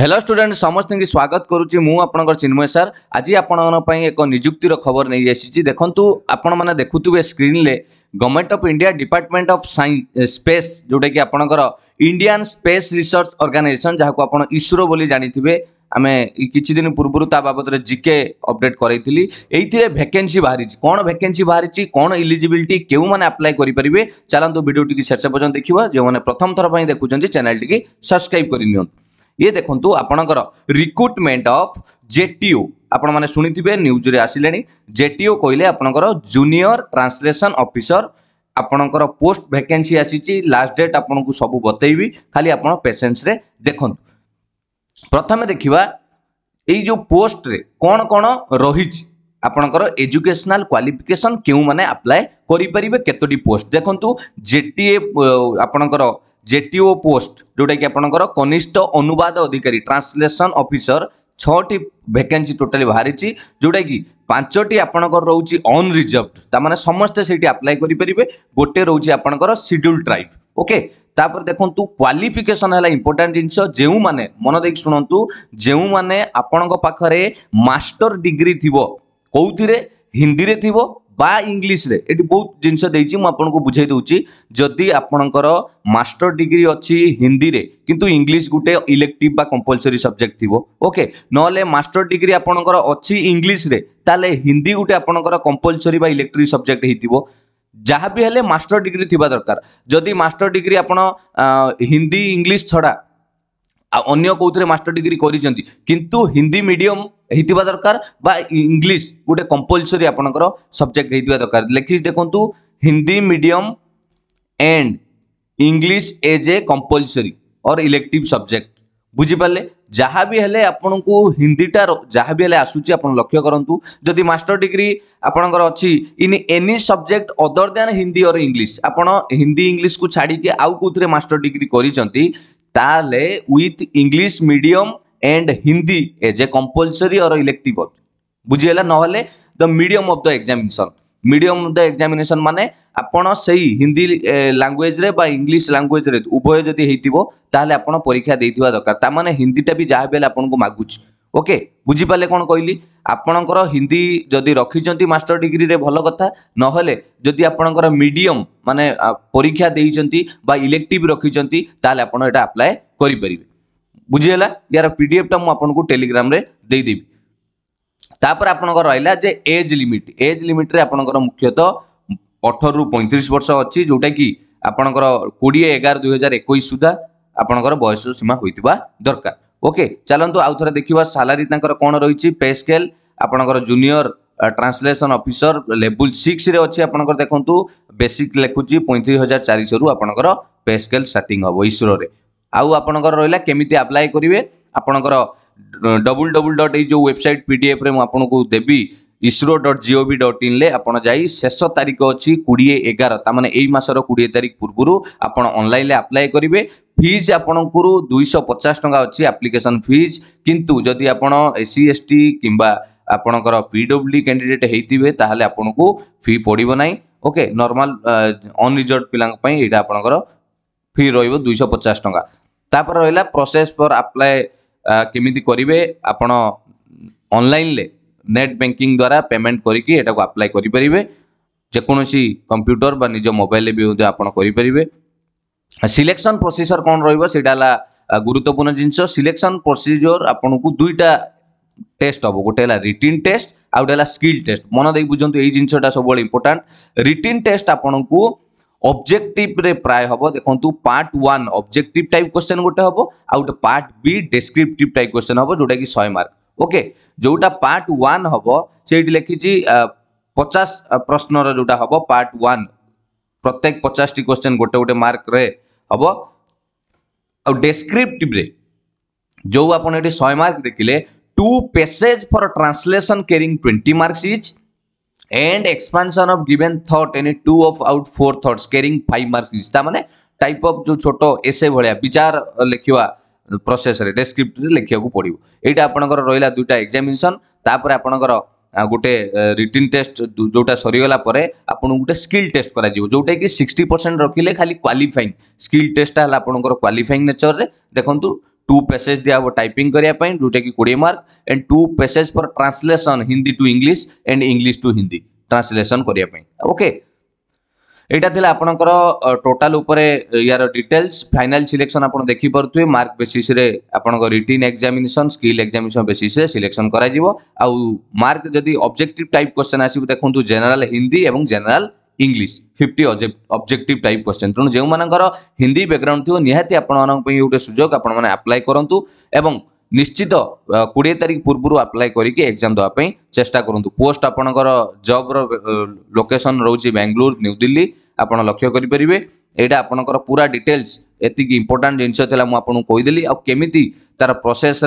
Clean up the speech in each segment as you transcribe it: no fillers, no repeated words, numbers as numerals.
Hello student समस्त स्वागत करुच्ची मु आपणकर चिन्मय सर। आज आपण एक निजुक्तिर खबर नहीं आसी। देखु आपण मैंने देखुवे स्क्रीन ले government of India department of space जोटा कि आपणकर इंडियन स्पेस रिसर्च ऑर्गेनाइजेशन जहाँ आप इसरो बोली जानिथिबे। आम किछि दिन पूर्व बाबद जिके अपडेट करी ये वैकेंसी बाहरी। कौन वैकेंसी बाहरी, कौन इलिजिबिलिटी, क्यों मैंने अप्लाई करेंगे, चलते भिडियो टी शेष पर्यटन देखा। जो मैंने प्रथम थर पर देखुं चैनल टी सब्सक्राइब कर। ये देखंतु आपणकर रिक्रुटमेंट ऑफ जेटीओ आपण माने सुनिथिबे, न्यूज रे आसिलेनी। जेटीओ कहले आपणकर जूनियर ट्रांसलेशन ऑफिसर। आपणकर पोस्ट वैकेंसी आसीची, लास्ट डेट आपणकु सब बतेइबी, खाली आपण पेशेंस रे देखंतु। प्रथमे देखिबा एई जो पोस्ट रे कोन कोन रहिछि, आपणकर एजुकेशनल क्वालिफिकेशन केउ माने अप्लाई करि परिबे, केतोडी पोस्ट। देखंतु जेटीए आपणकर जेटीओ पोस्ट जोटा कि आपणकर कनिष्ठ अनुवाद अधिकारी ट्रांसलेशन ऑफिसर 6टी वैकेंसी टोटाली बाहरी, जोटा कि 5टी आपणकर रहउची अनरिजर्वड, ता माने समस्त सेठी अप्लाई करि परिबे, गोटे रहउची आपणकर शेड्यूल ट्राइब। ओके, तापर देखंतु क्वालिफिकेशन हैला इंपोर्टेंट जिंस। जेउ माने मन देख सुनंतु, जेउ माने आपणक पाखरे मास्टर डिग्री थिवो कौतिरे, हिंदी रे थिवो बा इंग्लीश रे, एटी बहुत जिनस देछि म आपनको बुझाई दउछि। जदि आपनकर मास्टर डिग्री अछि हिंदी रे किंतु इंग्लीश गुटे इलेक्टिव बा कंपलसरी सब्जेक्ट थिवो। ओके, नले मास्टर डिग्री आपनकर अछि इंग्लीश रे, ताले हिंदी गुटे आपनकर कंपलसरी बा इलेक्टिव सब्जेक्ट हितिवो। जहा भी हेले मास्टर डिग्री थिबा दरकार। जदि मास्टर डिग्री आपण हिंदी इंग्लीश छडा अन्य कौतरे मास्टर डिग्री करिसेंती किंतु हिंदी मीडियम हितिबा दरकार बा इंग्लिश गोटे कंपलसरी आपनकर सब्जेक्ट हितिबा दरकार। लेखि देखंतु Hindi medium and English as a compulsory और इलेक्टिव सब्जेक्ट। बुझी पाले, जहाँ भी हेले आपनको हिंदीटा जहाँ भी हेले आसुची आपन लक्ष्य करंतु। जदि मास्टर डिग्री आपनकर अछि in any subject other than Hindi और इंग्लिश, आपण हिंदी इंग्लिश को छाड़ी के आउ कोथरे मास्टर डिग्री करिसेंती, ताले with English medium and Hindi as a compulsory और इलेक्टिव। बुझीगला, नहले the medium of the examination. Medium of the examination माने आपण सही हिंदी लैंग्वेज रे बा इंग्लिश लैंग्वेज रे उभय जदी हेतिबो ताले आपण परीक्षा देथिबा दरकार। ता माने हिंदीटा भी जाहा बेले आपण को मागुछ। ओके, बुझी पाले कोन कहली। आपणकर हिंदी जदी रखिजंती मास्टर डिग्री रे भलो कथा, नहले जदी आपणकर मीडियम माने परीक्षा देइजंती बा इलेक्टिव रखिजंती ताले आपण एटा अप्लाई करि परिबे। बुझीगला, यार पीडीएफ टा म आपन को टेलीग्राम रे देई देबी। तापर आपणकर रहला जे एज लिमिट। एज लिमिट रे आपणकर मुख्यतः 18 रु 35 वर्ष अछि, जोटा कि आपणकर 20/11/2021 सुधा आपणकर वयस सीमा होइतबा दरकार। ओके, चलंतु आउ थरे देखिबा सैलरी तांकर कोन रहिछि। पे स्केल आपणकर जूनियर ट्रांसलेशन ऑफिसर लेवल 6 रे अछि। आपणकर देखंतु बेसिक लेखुछि 35400 रु आपणकर पे स्केल स्टार्टिंग हबो इसरो रे। आउ आपणकर रहला केमिति अप्लाई करिवे, आपणकर www. जो वेबसाइट पीडीएफ रे म आपनको देबी isro.gov.in ले आपण जाई शेष तारीख अछि 20/11, ता माने एई मासर 20 तारीख पूर्वरु आपण ऑनलाइन ले अप्लाई करिवे। फीज आपणको 250 टका अछि एप्लीकेशन फीज, किंतु जदि आपण एससी एसटी किबा आपणकर पीडब्ल्यूडी कैंडिडेट हेतिबे ताहाले आपणको फी पडिबो नाही। ओके, नॉर्मल अनरिजर्व पिलांग पई एटा आपणकर फी रहिबो 250 टका। तापर रहला प्रोसेस फॉर अप्लाई केमिति करिवे। आपण ऑनलाइन ले नेट बैंकिंग द्वारा पेमेंट करिकि एटा को अप्लाई करि परिवे। जे कोनोसी कंप्यूटर बा निज मोबाइल ले भी आपण करि परिवे। सिलेक्शन प्रोसीजर कोन रहिबो सेडाला गुरुत्वपूर्ण जिंस। सिलेक्शन प्रोसीजर आपण को दुईटा टेस्ट हबो, गोटेला रिटिन टेस्ट आउडेला स्किल टेस्ट। मन देख बुझंतु एई जिंसटा सबले इंपोर्टेंट। रिटिन टेस्ट आपण को ऑब्जेक्टिव रे प्राय हबो। देखंतु पार्ट 1 ऑब्जेक्टिव टाइप क्वेश्चन गोटे हबो, आउट part B descriptive type question हबो जोटा कि 100 मार्क। ओके, जोटा पार्ट 1 हबो सेठी लेखिछि 50 प्रश्न रो जोटा हबो पार्ट 1, प्रत्येक 50 टी क्वेश्चन गोटे गोटे मार्क रे हबो। आ डिस्क्रिप्टिव रे जो आपण एठी 100 मार्क देखिले, two passage for translation carrying 20 marks each and expansion of given thought any 2 of out 4 thoughts carrying 5 marks। ता माने टाइप ऑफ जो छोटो एसे भलिया विचार लेखिवा प्रोसेस रे डिस्क्रिप्टिव रे लेखिया को पड़िबो। एटा आपनकर रहला दुटा एग्जामिनेशन। तापर आपनकर गोटे रिटन टेस्ट जोटा सरी गला परे आपन गोटे स्किल टेस्ट करा जिवो, जोटा कि 60% रखिले खाली क्वालिफाइंग। स्किल टेस्ट हला आपनकर क्वालिफाइंग नेचर रे। देखंतु 2 पैसेज दिया वो टाइपिंग करने जोटा कि 20 mark and 2 passage for translation Hindi to English and English to Hindi translation करने ओके यहाँ आपणकर टोटाल उपर यार डिटेल्स फाइनल सिलेक्शन आप देखिपे mark basis written examination skill examination basis selection mark जदि ऑब्जेक्टिव टाइप क्वेश्चन आस देखो जनरल हिंदी और general English 50 objective type question तेणु जो मानकर हिंदी बैकग्राउंड थी निहाती आपंपाई गोटे सुजोग आप्लाय करूँ और निश्चित 20 तारीख पूर्व आप्लाय करके एग्जाम देवाई चेष्टा करूँ। पोस्ट आपणकर जॉब लोकेशन रोचे बेंगलोर न्यू दिल्ली आप लक्ष्य करेंगे। यहाँ आपणकर पूरा डिटेल्स एति इंपोर्टाट जिनस मुझे कहीदेली आमि तार प्रोसेस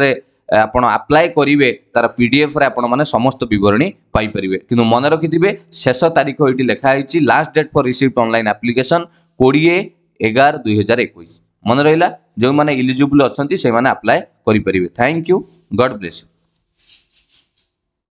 आपण आप्लाय करेंगे तार पीडीएफ रे आपण समस्त बरणी पाइपर कि मन रखिथे शेष तारीख ये लिखाई last date for receipt online application 20/11/2021 मन रहा जो इलिजिबल अच्छा से अप्लाई करेंगे। Thank you God bless you.